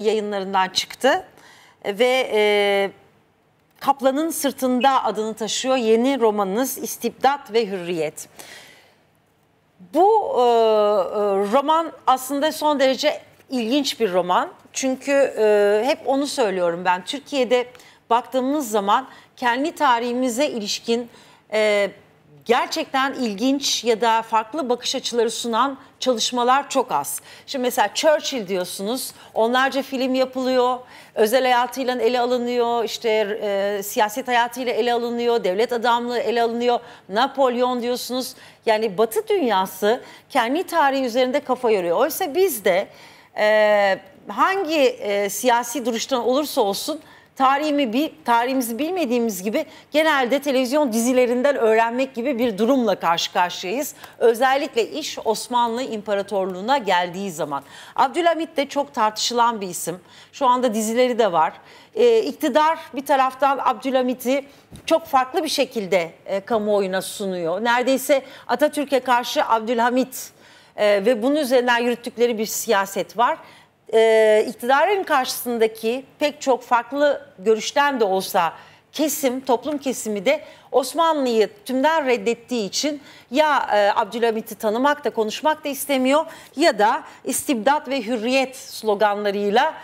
yayınlarından çıktı ve Kaplanın Sırtında adını taşıyor yeni romanınız İstibdat ve Hürriyet. Bu roman aslında son derece ilginç bir roman. Çünkü hep onu söylüyorum ben. Türkiye'de baktığımız zaman kendi tarihimize ilişkin gerçekten ilginç ya da farklı bakış açıları sunan çalışmalar çok az. Şimdi mesela Churchill diyorsunuz, onlarca film yapılıyor, özel hayatıyla ele alınıyor, işte siyaset hayatıyla ele alınıyor, devlet adamlığı ele alınıyor, Napolyon diyorsunuz. Yani Batı dünyası kendi tarihi üzerinde kafa yoruyor. Oysa biz de hangi siyasi duruştan olursa olsun tarihimizi bilmediğimiz gibi genelde televizyon dizilerinden öğrenmek gibi bir durumla karşı karşıyayız. Özellikle iş Osmanlı İmparatorluğu'na geldiği zaman. Abdülhamit de çok tartışılan bir isim. Şu anda dizileri de var. İktidar bir taraftan Abdülhamit'i çok farklı bir şekilde kamuoyuna sunuyor. Neredeyse Atatürk'e karşı Abdülhamit ve bunun üzerinden yürüttükleri bir siyaset var. İktidarın karşısındaki pek çok farklı görüşten de olsa toplum kesimi de Osmanlı'yı tümden reddettiği için ya Abdülhamit'i tanımak da konuşmak da istemiyor ya da istibdat ve hürriyet sloganlarıyla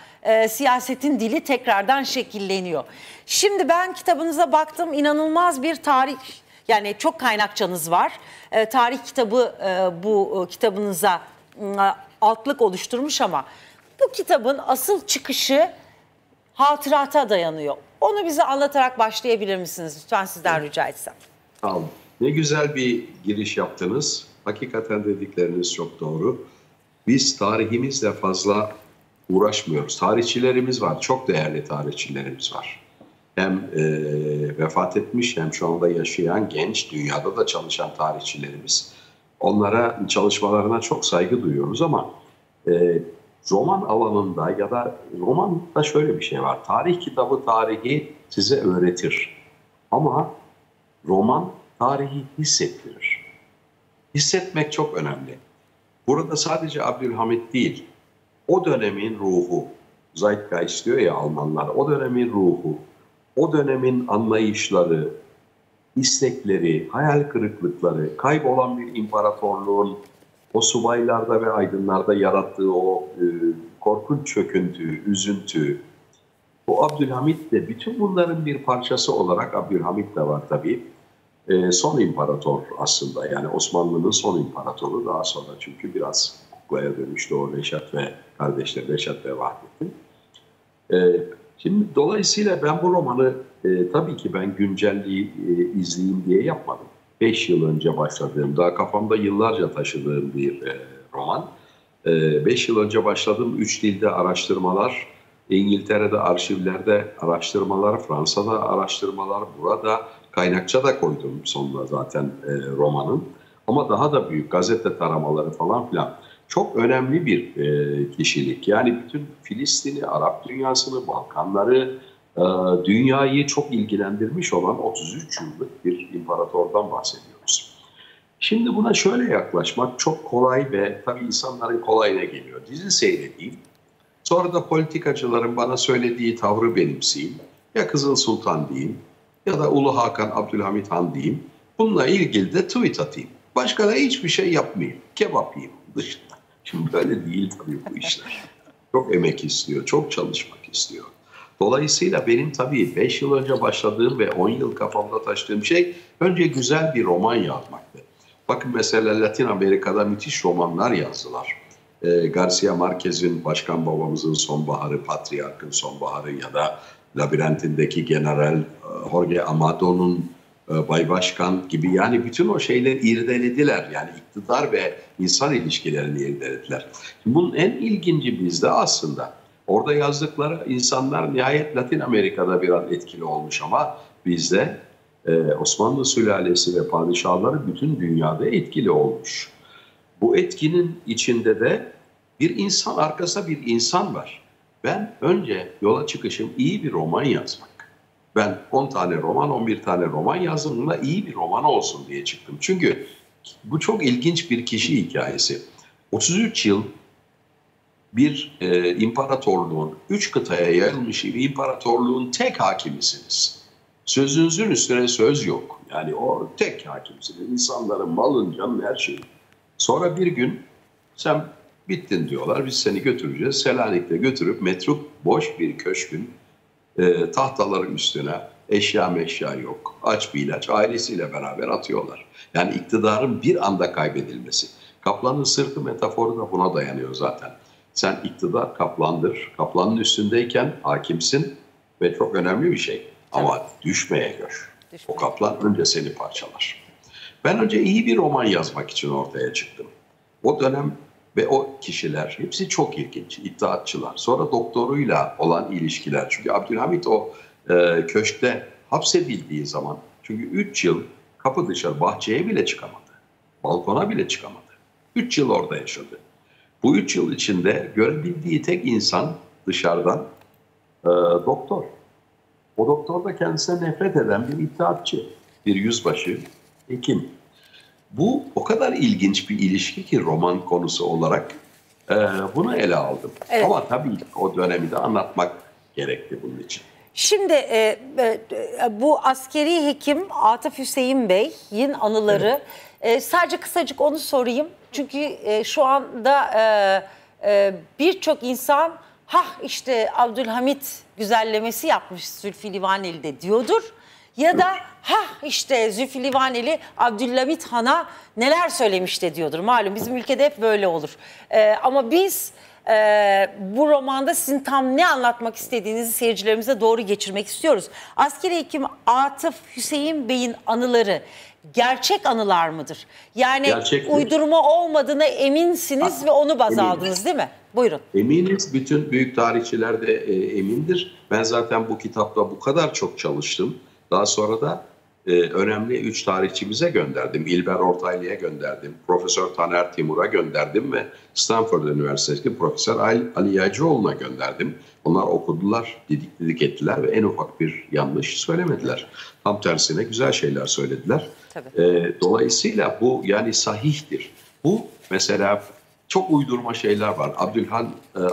siyasetin dili tekrardan şekilleniyor. Şimdi ben kitabınıza baktım, inanılmaz bir tarih, yani çok kaynakçanız var. Tarih kitabı bu kitabınıza altlık oluşturmuş ama bu kitabın asıl çıkışı hatırata dayanıyor. Onu bize anlatarak başlayabilir misiniz? Lütfen sizden rica etsem. Tamam. Ne güzel bir giriş yaptınız. Hakikaten dedikleriniz çok doğru. Biz tarihimizle fazla uğraşmıyoruz. Tarihçilerimiz var. Çok değerli tarihçilerimiz var. Hem vefat etmiş hem şu anda yaşayan genç, dünyada da çalışan tarihçilerimiz. Onlara, çalışmalarına çok saygı duyuyoruz ama roman alanında ya da romanda şöyle bir şey var. Tarih kitabı tarihi size öğretir ama roman tarihi hissettirir. Hissetmek çok önemli. Burada sadece Abdülhamit değil, o dönemin ruhu, Zeitgeist diyor ya Almanlar, o dönemin ruhu, o dönemin anlayışları, istekleri, hayal kırıklıkları, kaybolan bir imparatorluğun o subaylarda ve aydınlarda yarattığı o korkunç çöküntü, üzüntü. Bu Abdülhamit de bütün bunların bir parçası olarak, Abdülhamit de var tabii, son imparator aslında, yani Osmanlı'nın son imparatoru, daha sonra çünkü biraz kuklaya dönüştü o Reşat ve kardeşleri, Reşat ve Vadettin. Şimdi dolayısıyla ben bu romanı tabii ki ben güncelliği izleyeyim diye yapmadım. 5 yıl önce başladığım, daha kafamda yıllarca taşıdığım bir roman. 5 yıl önce başladım, 3 dilde araştırmalar, İngiltere'de arşivlerde araştırmalar, Fransa'da araştırmalar, burada kaynakça da koydum sonunda zaten romanın. Ama daha da büyük gazete taramaları falan filan. Çok önemli bir kişilik. Yani bütün Filistin'i, Arap dünyasını, Balkanları, dünyayı çok ilgilendirmiş olan 33 yıllık bir imparatordan bahsediyoruz. Şimdi buna şöyle yaklaşmak çok kolay ve tabii insanların kolayına geliyor. Dizi seyredeyim, sonra da politikacıların bana söylediği tavrı benimseyeyim, ya Kızıl Sultan diyeyim ya da Ulu Hakan Abdülhamit Han diyeyim. Bununla ilgili de tweet atayım. Başka da hiçbir şey yapmayayım, kebap yiyeyim dışında. Şimdi böyle değil tabii bu işler. Çok emek istiyor, çok çalışmak istiyor. Dolayısıyla benim tabii 5 yıl önce başladığım ve 10 yıl kafamda taşıdığım şey önce güzel bir roman yazmaktı. Bakın mesela Latin Amerika'da müthiş romanlar yazdılar. Garcia Marquez'in Başkan Babamızın Sonbaharı, Patriark'ın Sonbaharı ya da Labirentindeki General Jorge Amado'nun Bay Başkan gibi, yani bütün o şeyleri irdelediler. Yani iktidar ve insan ilişkilerini irdelediler. Şimdi bunun en ilginci bizde aslında. Orada yazdıkları insanlar nihayet Latin Amerika'da biraz etkili olmuş ama bizde Osmanlı sülalesi ve padişahları bütün dünyada etkili olmuş. Bu etkinin içinde de bir insan, arkasında bir insan var. Ben önce yola çıkışım iyi bir roman yazmak. Ben 10 tane roman, 11 tane roman yazdım. Buna iyi bir roman olsun diye çıktım. Çünkü bu çok ilginç bir kişi hikayesi. 33 yıl bir imparatorluğun, üç kıtaya yayılmış bir imparatorluğun tek hakimisiniz. Sözünüzün üstüne söz yok. Yani o tek hakimsiniz. İnsanların malın, canın, her şeyin. Sonra bir gün sen bittin diyorlar, biz seni götüreceğiz. Selanik'te götürüp metruk boş bir köşkün tahtaların üstüne eşya meşya yok. Aç bir ilaç ailesiyle beraber atıyorlar. Yani iktidarın bir anda kaybedilmesi. Kaplanın sırtı metaforu da buna dayanıyor zaten. Sen iktidar kaplandır. Kaplanın üstündeyken hakimsin ve çok önemli bir şey. Ama evet, düşmeye gör. O kaplan önce seni parçalar. Ben önce iyi bir roman yazmak için ortaya çıktım. O dönem ve o kişiler hepsi çok ilginç. İttihatçılar. Sonra doktoruyla olan ilişkiler. Çünkü Abdülhamit o köşkte hapsedildiği zaman, çünkü 3 yıl kapı dışarı bahçeye bile çıkamadı. Balkona bile çıkamadı. 3 yıl orada yaşadı. Bu 3 yıl içinde görebildiği tek insan dışarıdan doktor. O doktor da kendisine nefret eden bir itaatçı, bir yüzbaşı, hekim. Bu o kadar ilginç bir ilişki ki roman konusu olarak bunu ele aldım. Evet. Ama tabii o dönemi de anlatmak gerekti bunun için. Şimdi bu askeri hekim Atıf Hüseyin Bey'in anıları, evet, sadece kısacık onu sorayım. Çünkü şu anda birçok insan işte Abdülhamit güzellemesi yapmış Zülfü Livaneli de diyordur. Ya da işte Zülfü Livaneli Abdülhamit Han'a neler söylemiş de diyordur. Malum bizim ülkede hep böyle olur. Ama biz bu romanda sizin tam ne anlatmak istediğinizi seyircilerimize doğru geçirmek istiyoruz. Askeri hekim Atıf Hüseyin Bey'in anıları gerçek anılar mıdır? Yani gerçektir, uydurma olmadığına eminsiniz ve onu baz aldınız değil mi? Buyurun. Eminiz. Bütün büyük tarihçiler de emindir. Ben zaten bu kitapta bu kadar çok çalıştım. Daha sonra da önemli 3 tarihçimize gönderdim. İlber Ortaylı'ya gönderdim. Profesör Taner Timur'a gönderdim ve Stanford Üniversitesi Profesör Ali Yaycıoğlu'na gönderdim. Onlar okudular, didik didik ettiler ve en ufak bir yanlış söylemediler. Tam tersine güzel şeyler söylediler. Tabii. Dolayısıyla bu yani sahihtir. Bu mesela çok uydurma şeyler var.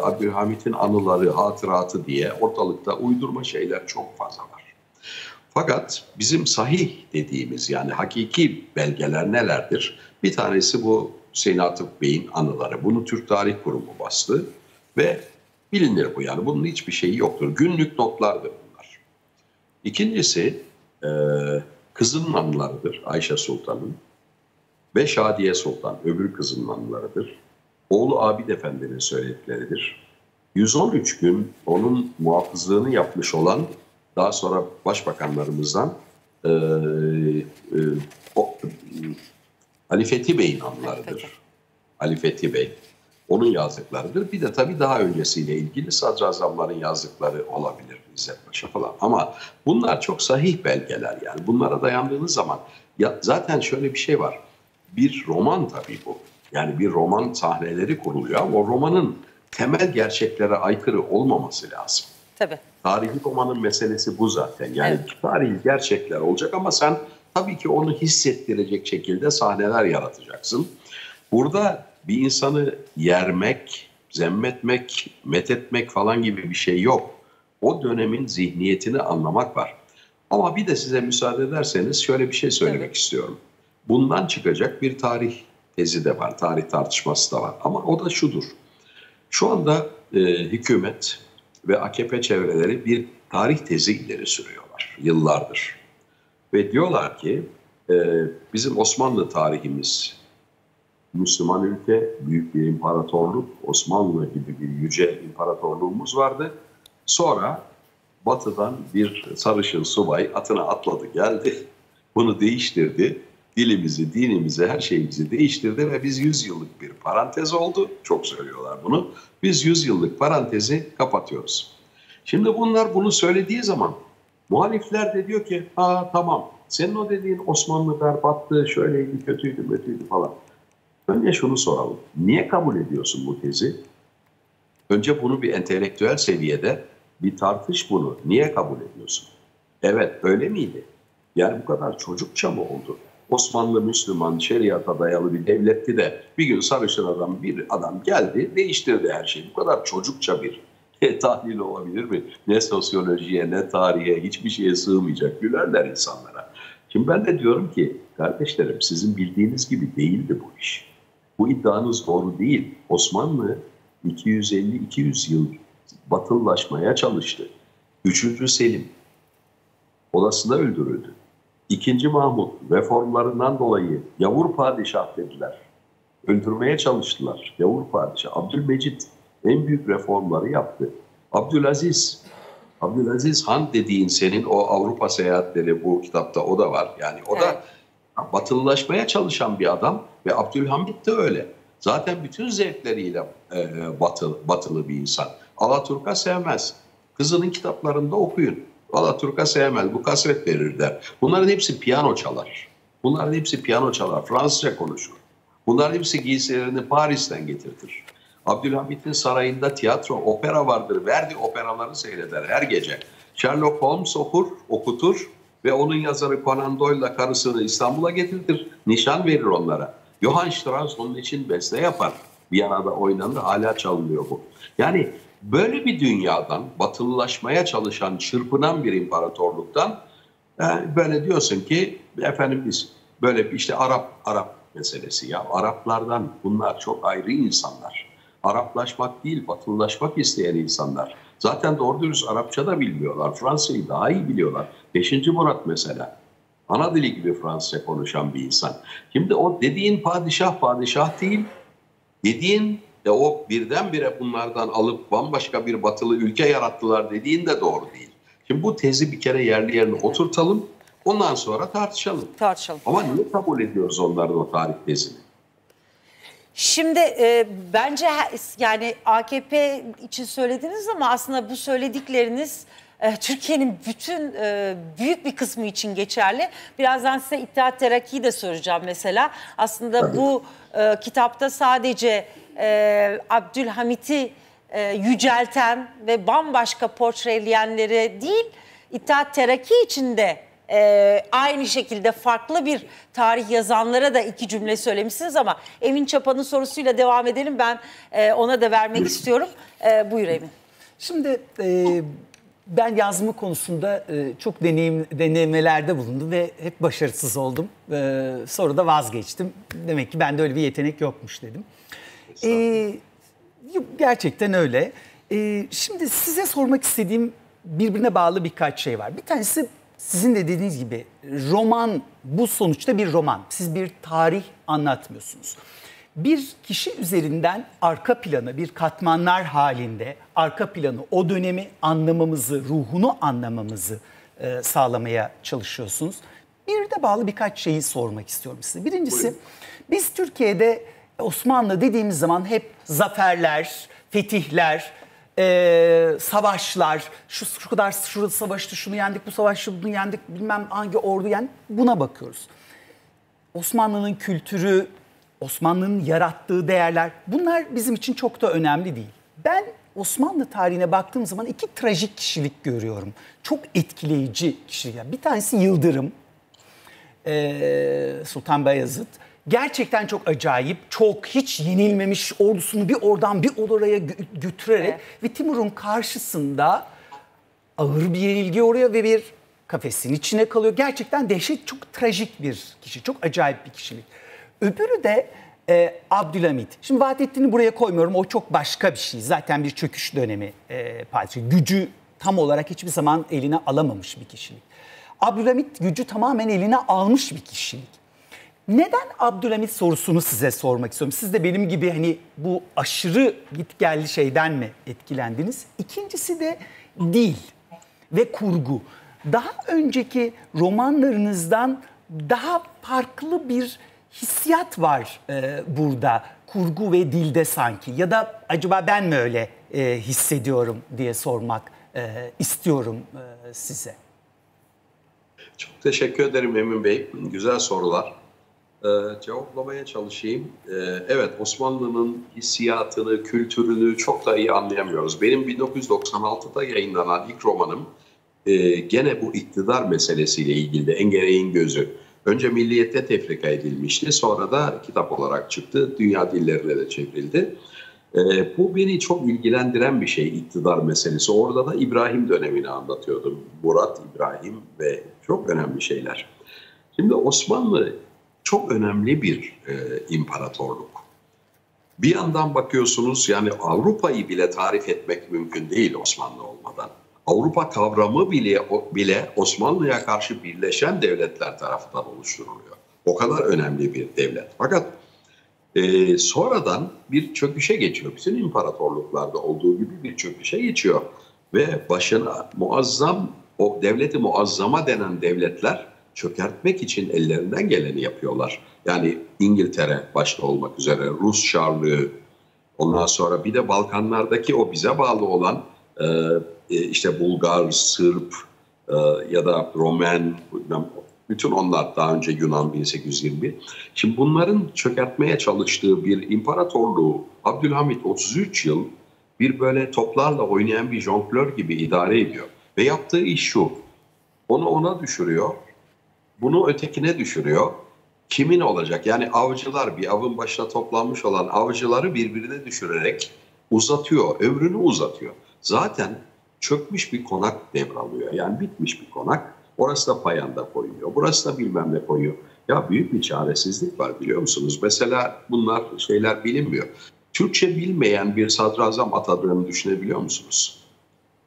Abdülhamit'in anıları, hatıratı diye ortalıkta uydurma şeyler çok fazla var. Fakat bizim sahih dediğimiz yani hakiki belgeler nelerdir? Bir tanesi bu Hüseyin Atıf Bey'in anıları. Bunu Türk Tarih Kurumu bastı ve bilinir bu yani. Bunun hiçbir şeyi yoktur. Günlük notlardır bunlar. İkincisi kızının anılarıdır, Ayşe Sultan'ın ve Şadiye Sultan öbür kızının anılarıdır. Oğlu Abid Efendi'nin söyledikleridir. 113 gün onun muhafızlığını yapmış olan daha sonra başbakanlarımızdan Ali Fethi Bey'in anılarıdır. Ali Fethi Bey. Onun yazdıklarıdır. Bir de tabii daha öncesiyle ilgili sadrazamların yazdıkları olabilir. İzzet Paşa falan. Ama bunlar çok sahih belgeler yani. Bunlara dayandığınız zaman ya zaten şöyle bir şey var. Bir roman tabii bu. Yani bir roman sahneleri kuruluyor. O romanın temel gerçeklere aykırı olmaması lazım. Tabii. Tarihi romanın meselesi bu zaten. Yani evet, tarihi gerçekler olacak ama sen tabii ki onu hissettirecek şekilde sahneler yaratacaksın. Burada bir insanı yermek, zemmetmek, methetmek falan gibi bir şey yok. O dönemin zihniyetini anlamak var. Ama bir de size müsaade ederseniz şöyle bir şey söylemek evet, istiyorum. Bundan çıkacak bir tarih tezi de var, tarih tartışması da var. Ama o da şudur. Şu anda hükümet ve AKP çevreleri bir tarih tezi ileri sürüyorlar yıllardır. Ve diyorlar ki bizim Osmanlı tarihimiz Müslüman ülke, büyük bir imparatorluk, Osmanlı gibi bir yüce imparatorluğumuz vardı. Sonra batıdan bir sarışın subay atına atladı geldi, bunu değiştirdi. Dilimizi, dinimizi, her şeyimizi değiştirdi ve biz 100 yıllık bir parantez oldu. Çok söylüyorlar bunu. Biz 100 yıllık parantezi kapatıyoruz. Şimdi bunlar bunu söylediği zaman muhalifler de diyor ki ha tamam senin o dediğin Osmanlı berbattı, şöyleydi, kötüydü, kötüydü falan. Önce şunu soralım. Niye kabul ediyorsun bu tezi? Önce bunu bir entelektüel seviyede bir tartış bunu. Niye kabul ediyorsun? Evet öyle miydi? Yani bu kadar çocukça mı oldu? Osmanlı Müslüman şeriata dayalı bir devletti de bir gün sarışın adam bir adam geldi değiştirdi her şeyi. Bu kadar çocukça bir tahlil olabilir mi? Ne sosyolojiye ne tarihe hiçbir şeye sığmayacak, gülerler insanlara. Şimdi ben de diyorum ki kardeşlerim, sizin bildiğiniz gibi değildi bu iş. Bu iddianız doğru değil. Osmanlı 250-200 yıl batılılaşmaya çalıştı. 3. Selim odasında öldürüldü. 2. Mahmut reformlarından dolayı yavur padişah dediler. Öldürmeye çalıştılar. Yavur padişah. Abdülmecid en büyük reformları yaptı. Abdülaziz Han dediğin senin o Avrupa seyahatleri, bu kitapta o da var. Yani o da batılılaşmaya çalışan bir adam ve Abdülhamit de öyle. Zaten bütün zevkleriyle batılı bir insan. Alaturka sevmez. Kızının kitaplarında okuyun. Alaturka sevmez, bu kasvet verir der. Bunların hepsi piyano çalar. Fransızca konuşur. Bunların hepsi giysilerini Paris'ten getirtir. Abdülhamit'in sarayında tiyatro, opera vardır. Verdi operaları seyreder her gece. Sherlock Holmes okutur ve onun yazarı Conan Doyle'la karısını İstanbul'a getirir. Nişan verir onlara. Johann Strauss onun için beste yapar. Viyana'da oynandı, hala çalınıyor bu. Yani böyle bir dünyadan, batılılaşmaya çalışan, çırpınan bir imparatorluktan yani böyle diyorsun ki efendim biz böyle işte Arap meselesi ya. Araplardan, bunlar çok ayrı insanlar. Araplaşmak değil, batılılaşmak isteyen insanlar. Zaten doğru dürüst Arapça da bilmiyorlar. Fransa'yı daha iyi biliyorlar. 5. Murat mesela. Ana dili gibi Fransızca konuşan bir insan. Şimdi o dediğin padişah değil. Dediğin de o birdenbire bunlardan alıp bambaşka bir batılı ülke yarattılar dediğin de doğru değil. Şimdi bu tezi bir kere yerli yerine oturtalım. Ondan sonra tartışalım. Ama niye kabul ediyoruz onların o tarih tezini? Şimdi bence yani AKP için söylediniz ama aslında bu söyledikleriniz Türkiye'nin bütün büyük bir kısmı için geçerli. Birazdan size İttihat Terakki'yi de soracağım mesela. Aslında evet, bu kitapta sadece Abdülhamit'i yücelten ve bambaşka portreleyenleri değil, İttihat Terakki içinde aynı şekilde farklı bir tarih yazanlara da iki cümle söylemişsiniz ama Emin Çapa'nın sorusuyla devam edelim. Ben ona da vermek istiyorum. Buyur Emin. Şimdi ben yazma konusunda çok denemelerde bulundum ve hep başarısız oldum. Sonra da vazgeçtim. Demek ki bende öyle bir yetenek yokmuş dedim. Gerçekten öyle. Şimdi size sormak istediğim birbirine bağlı birkaç şey var. Bir tanesi sizin de dediğiniz gibi roman, bu sonuçta bir roman. Siz bir tarih anlatmıyorsunuz. Bir kişi üzerinden arka planı, bir katmanlar halinde arka planı, o dönemi anlamamızı, ruhunu anlamamızı sağlamaya çalışıyorsunuz. Bir de bağlı birkaç şeyi sormak istiyorum size. Birincisi, buyurun, biz Türkiye'de Osmanlı dediğimiz zaman hep zaferler, fetihler, savaşlar, şu kadar şurada savaştı, şunu yendik, bu savaşta bunu yendik, bilmem hangi ordu yendik, buna bakıyoruz. Osmanlı'nın kültürü, Osmanlı'nın yarattığı değerler, bunlar bizim için çok da önemli değil. Ben Osmanlı tarihine baktığım zaman iki trajik kişilik görüyorum. Çok etkileyici kişiler. Bir tanesi Yıldırım, Sultan Beyazıt. Gerçekten çok acayip, çok hiç yenilmemiş ordusunu bir oradan bir oraya götürerek ve Timur'un karşısında ağır bir yenilgi oraya ve bir kafesin içine kalıyor. Gerçekten dehşet, çok trajik bir kişi, çok acayip bir kişilik. Öbürü de Abdülhamit. Şimdi Vadettin'i buraya koymuyorum. O çok başka bir şey. Zaten bir çöküş dönemi padişahı. Gücü tam olarak hiçbir zaman eline alamamış bir kişilik. Abdülhamit gücü tamamen eline almış bir kişilik. Neden Abdülhamit sorusunu size sormak istiyorum. Siz de benim gibi hani bu aşırı gitgelli şeyden mi etkilendiniz? İkincisi de dil ve kurgu. Daha önceki romanlarınızdan daha farklı bir hissiyat var burada, kurgu ve dilde sanki, ya da acaba ben mi öyle hissediyorum diye sormak istiyorum size. Çok teşekkür ederim Emin Bey, güzel sorular. Cevaplamaya çalışayım. Evet, Osmanlı'nın hissiyatını, kültürünü çok da iyi anlayamıyoruz. Benim 1996'da yayınlanan ilk romanım gene bu iktidar meselesiyle ilgili, Engereğin Gözü. Önce milliyette tefrika edilmişti, sonra da kitap olarak çıktı, dünya dillerine de çevrildi. Bu beni çok ilgilendiren bir şey, iktidar meselesi. Orada da İbrahim dönemini anlatıyordum. Murat İbrahim ve çok önemli şeyler. Şimdi Osmanlı çok önemli bir imparatorluk. Bir yandan bakıyorsunuz, yani Avrupa'yı bile tarif etmek mümkün değil Osmanlı olmadan. Avrupa kavramı bile Osmanlı'ya karşı birleşen devletler tarafından oluşturuluyor. O kadar önemli bir devlet. Fakat sonradan bir çöküşe geçiyor. Bütün imparatorluklarda olduğu gibi bir çöküşe geçiyor. Ve başına muazzam, o devleti muazzama denen devletler çökertmek için ellerinden geleni yapıyorlar. Yani İngiltere başta olmak üzere, Rus Çarlığı, ondan sonra bir de Balkanlardaki o bize bağlı olan işte Bulgar, Sırp ya da Romen, bütün onlar daha önce Yunan 1821. Şimdi bunların çökertmeye çalıştığı bir imparatorluğu Abdülhamit 33 yıl bir böyle toplarla oynayan bir jonglör gibi idare ediyor. Ve yaptığı iş şu: onu ona düşürüyor, bunu ötekine düşürüyor. Kimin olacak? Yani avcılar, bir avın başına toplanmış olan avcıları birbirine düşürerek uzatıyor, ömrünü uzatıyor. Zaten çökmüş bir konak devralıyor. Yani bitmiş bir konak. Orası da payanda koyuyor, burası da bilmem ne koyuyor. Ya büyük bir çaresizlik var, biliyor musunuz? Mesela bunlar şeyler bilinmiyor. Türkçe bilmeyen bir sadrazam atadığını düşünebiliyor musunuz?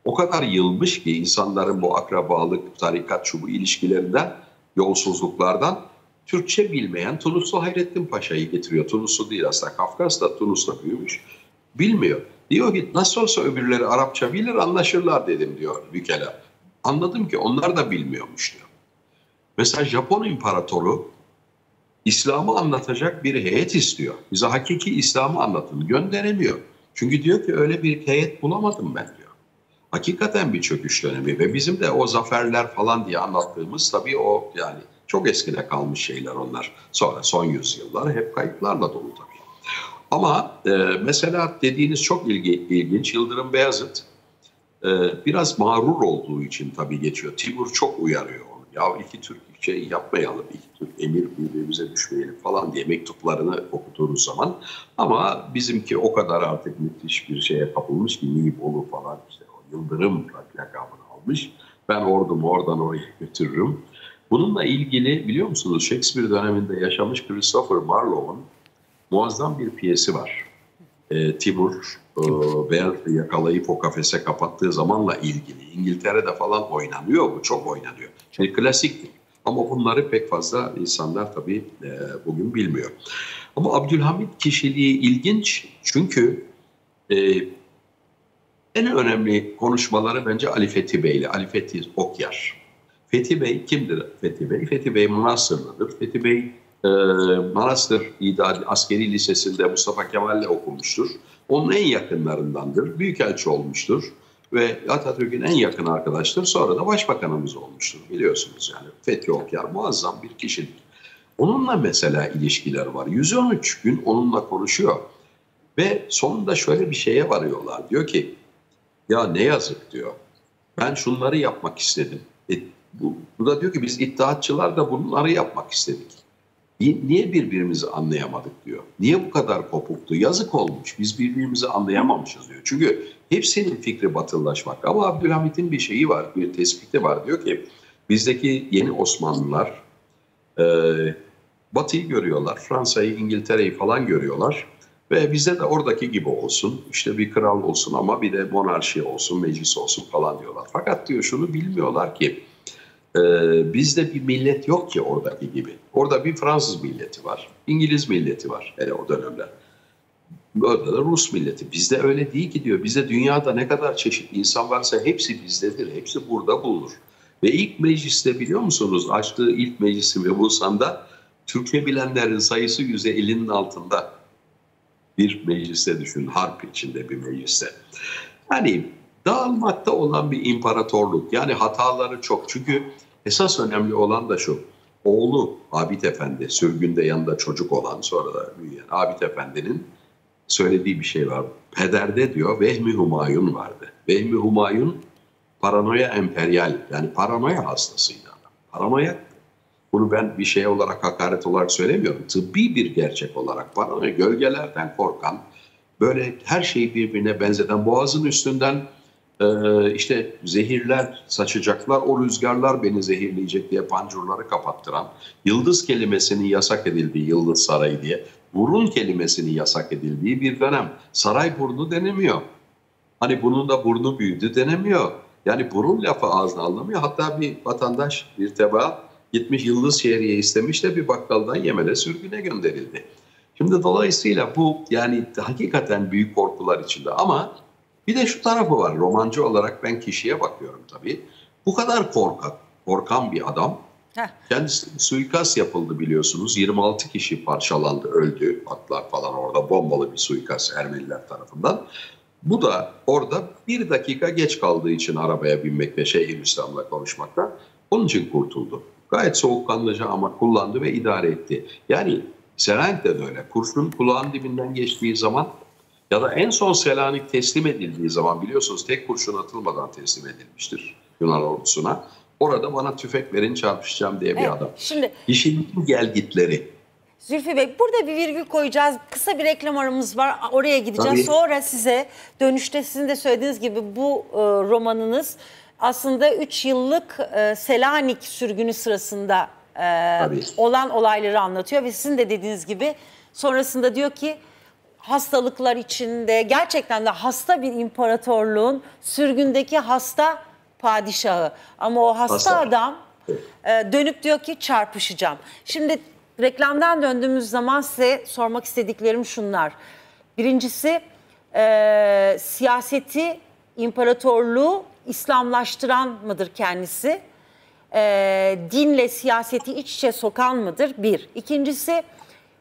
O kadar yılmış ki insanların bu akrabalık, tarikat, şu bu ilişkilerinden, yolsuzluklardan, Türkçe bilmeyen Tunuslu Hayrettin Paşa'yı getiriyor. Tunuslu değil aslında, Kafkas'ta, Tunus'ta büyümüş. Bilmiyor. Diyor ki nasıl olsa öbürleri Arapça bilir, anlaşırlar dedim diyor Bükela. Anladım ki onlar da bilmiyormuş diyor. Mesela Japon imparatoru İslam'ı anlatacak bir heyet istiyor. Bize hakiki İslam'ı anlatın. Gönderemiyor. Çünkü diyor ki öyle bir heyet bulamadım ben diyor. Hakikaten bir çöküş dönemi ve bizim de o zaferler falan diye anlattığımız, tabii o yani çok eskide kalmış şeyler onlar. Sonra son yüzyıllar hep kayıplarla dolu tabii. Ama mesela dediğiniz çok ilginç, Yıldırım Beyazıt biraz mağrur olduğu için tabii geçiyor. Timur çok uyarıyor onu. Ya iki Türk şey yapmayalım, iki Türk emir birbirimize düşmeyelim falan diye mektuplarını okuduğunuz zaman. Ama bizimki o kadar artık müthiş bir şeye kapılmış ki, Nibolu falan işte o Yıldırım lakabını almış. Ben ordumu oradan oraya götürürüm. Bununla ilgili biliyor musunuz, Shakespeare döneminde yaşamış Christopher Marlowe'un muazzam bir piyesi var. Timur Verdi yakalayıp o kafese kapattığı zamanla ilgili. İngiltere'de falan oynanıyor bu, çok oynanıyor. Şimdi klasiktir ama bunları pek fazla insanlar tabii bugün bilmiyor. Ama Abdülhamit kişiliği ilginç, çünkü en önemli konuşmaları bence Ali Fethi Bey ile, Ali Fethi Okyar. Fethi Bey kimdir? Fethi Bey, Fethi Bey Manastırlıdır. Fethi Bey Manastır Askeri Lisesi'nde Mustafa Kemal'le okumuştur. Onun en yakınlarındandır. Büyükelçi olmuştur. Ve Atatürk'ün en yakın arkadaştır. Sonra da başbakanımız olmuştur. Biliyorsunuz yani Fethi Okyar muazzam bir kişidir. Onunla mesela ilişkiler var. 113 gün onunla konuşuyor. Ve sonunda şöyle bir şeye varıyorlar. Diyor ki ya ne yazık diyor. Ben şunları yapmak istedim. Bu da diyor ki biz iddiatçılar da bunları yapmak istedik. Niye birbirimizi anlayamadık diyor. Niye bu kadar kopuktu? Yazık olmuş. Biz birbirimizi anlayamamışız diyor. Çünkü hepsinin fikri batılılaşmak. Ama Abdülhamit'in bir şeyi var, bir tespiti var. Diyor ki bizdeki yeni Osmanlılar Batı'yı görüyorlar. Fransa'yı, İngiltere'yi falan görüyorlar. Ve bizde de oradaki gibi olsun. İşte bir kral olsun ama bir de monarşi olsun, meclis olsun falan diyorlar. Fakat diyor şunu bilmiyorlar ki bizde bir millet yok ki oradaki gibi. Orada bir Fransız milleti var, İngiliz milleti var hele o dönemler. Orada da Rus milleti. Bizde öyle değil ki diyor. Bizde dünyada ne kadar çeşitli insan varsa hepsi bizdedir, hepsi burada bulunur. Ve ilk mecliste biliyor musunuz, açtığı ilk meclisin ve Bursa'nda Türkçe bilenlerin sayısı %50'nin altında. Bir mecliste düşünün, harp içinde bir mecliste. Hani dağılmakta olan bir imparatorluk. Yani hataları çok. Çünkü esas önemli olan da şu. Oğlu Abid Efendi, sürgünde yanında çocuk olan, sonra da büyüyen Abid Efendi'nin söylediği bir şey var. Pederde diyor Vehmi Humayun vardı. Vehmi Humayun paranoya emperyal, yani paranoya hastasıydı adam. Paranoya. Bunu ben bir şey olarak, hakaret olarak söylemiyorum. Tıbbi bir gerçek olarak var. Gölgelerden korkan, böyle her şeyi birbirine benzeten, boğazın üstünden işte zehirler saçacaklar, o rüzgarlar beni zehirleyecek diye pancurları kapattıran, yıldız kelimesinin yasak edildiği, yıldız sarayı diye, burun kelimesinin yasak edildiği bir dönem. Saray burnu denemiyor. Hani bunun da burnu büyüdü denemiyor. Yani burun lafı ağzına alınamıyor. Hatta bir vatandaş, bir tebaa gitmiş yıldız şehriye istemiş de bir bakkaldan yemele sürgüne gönderildi. Şimdi dolayısıyla bu yani hakikaten büyük korkular içinde, ama bir de şu tarafı var. Romancı olarak ben kişiye bakıyorum tabii. Bu kadar korkan bir adam. Kendisi suikast yapıldı biliyorsunuz. 26 kişi parçalandı, öldü. Atlar falan orada bombalı bir suikast Ermeniler tarafından. Bu da orada bir dakika geç kaldığı için arabaya binmek ve Şeyhülislam'la konuşmakta. Onun için kurtuldu. Gayet soğukkanlıca ama kullandı ve idare etti. Yani Selanik de böyle. Kurşun kulağın dibinden geçtiği zaman ya da en son Selanik teslim edildiği zaman, biliyorsunuz tek kurşun atılmadan teslim edilmiştir Yunan ordusuna. Orada bana tüfek verin çarpışacağım diye bir adam. Şimdi işin gelgitleri. Zülfü Bey, burada bir virgül koyacağız. Kısa bir reklam aramız var. Oraya gideceğiz. Tabii. Sonra size dönüşte sizin de söylediğiniz gibi bu romanınız aslında 3 yıllık Selanik sürgünü sırasında olan olayları anlatıyor. Ve sizin de dediğiniz gibi sonrasında diyor ki hastalıklar içinde gerçekten de hasta bir imparatorluğun sürgündeki hasta padişahı. Ama o hasta adam dönüp diyor ki çarpışacağım. Şimdi reklamdan döndüğümüz zaman size sormak istediklerim şunlar. Birincisi siyaseti, imparatorluğu İslamlaştıran mıdır kendisi? Dinle siyaseti iç içe sokan mıdır? Bir. İkincisi,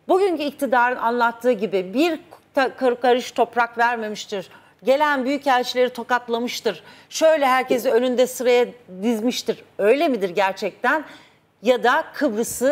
bugünkü iktidarın anlattığı gibi bir karış toprak vermemiştir. Gelen büyükelçileri tokatlamıştır. Şöyle herkesi önünde sıraya dizmiştir. Öyle midir gerçekten? Ya da Kıbrıs'ı